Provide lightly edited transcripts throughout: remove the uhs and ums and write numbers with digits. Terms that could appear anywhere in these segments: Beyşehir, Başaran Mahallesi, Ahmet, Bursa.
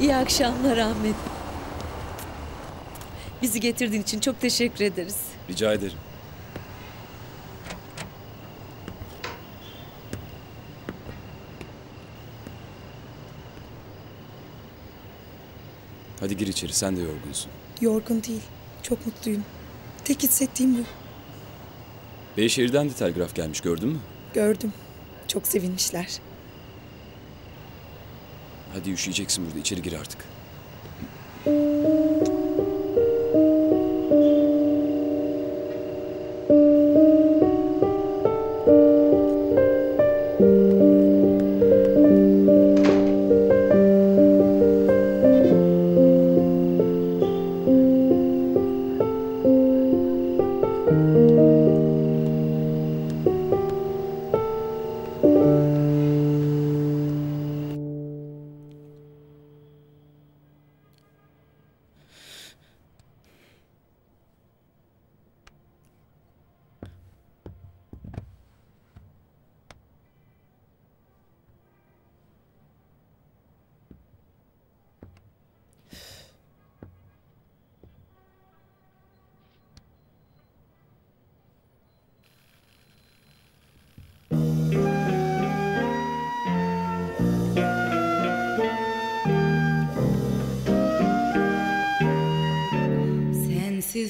İyi akşamlar Ahmet. Bizi getirdiğin için çok teşekkür ederiz. Rica ederim. Hadi gir içeri, sen de yorgunsun. Yorgun değil, çok mutluyum. Tek hissettiğim bu. Beyşehir'den de telgraf gelmiş, gördün mü? Gördüm, çok sevinmişler. Hadi üşüyeceksin burada, içeri gir artık.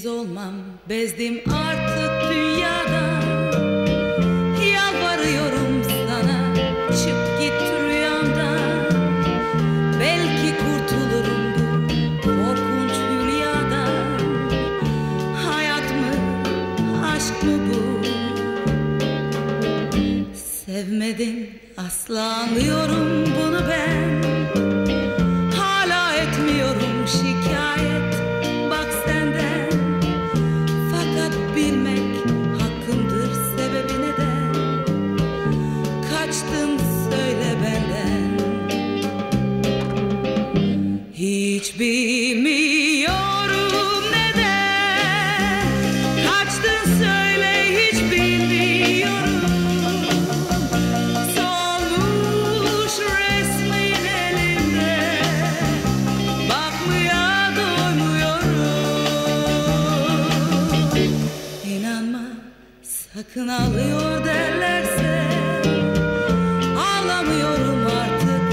Olmam, bezdim artık dünyada. Yalvarıyorum sana, çık git rüyamdan. Belki kurtulurum bu korkunç dünyadan. Hayat mı, aşk mı bu? Sevmedin, asla anlıyorum bunu ben. Hala etmiyorum şikayet. Hiç bilmiyorum neden kaçtın, söyle, hiç bilmiyorum. Solmuş resmin elinde, bakmaya doymuyorum. İnanma, sakın ağlıyor derlerse, ağlamıyorum artık.